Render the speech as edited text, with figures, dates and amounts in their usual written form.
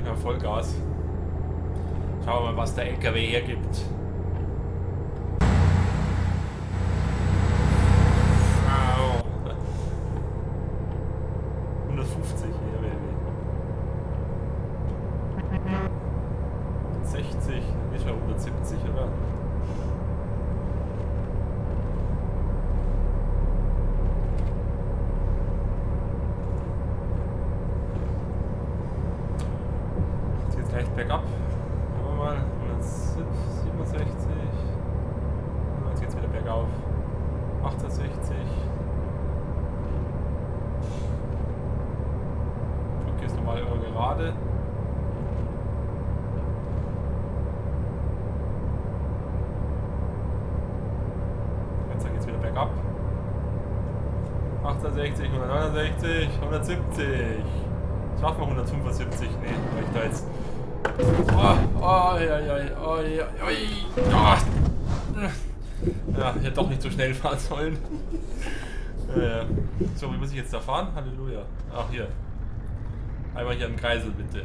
Dinger Vollgas. Schauen wir mal, was der LKW hergibt. Wow. 150 RW. 60, ist schon 170, oder? Leicht bergab, aber mal 167, jetzt geht es wieder bergauf, 68, Brücke ist normal immer gerade, jetzt geht es wieder bergab, 68, 169, 170, schaffen wir 175, nee, weil ich da jetzt ja, hätte doch nicht so schnell fahren sollen. So, wie muss ich jetzt da fahren? Halleluja. Ach, hier. Einmal hier im Kreisel, bitte.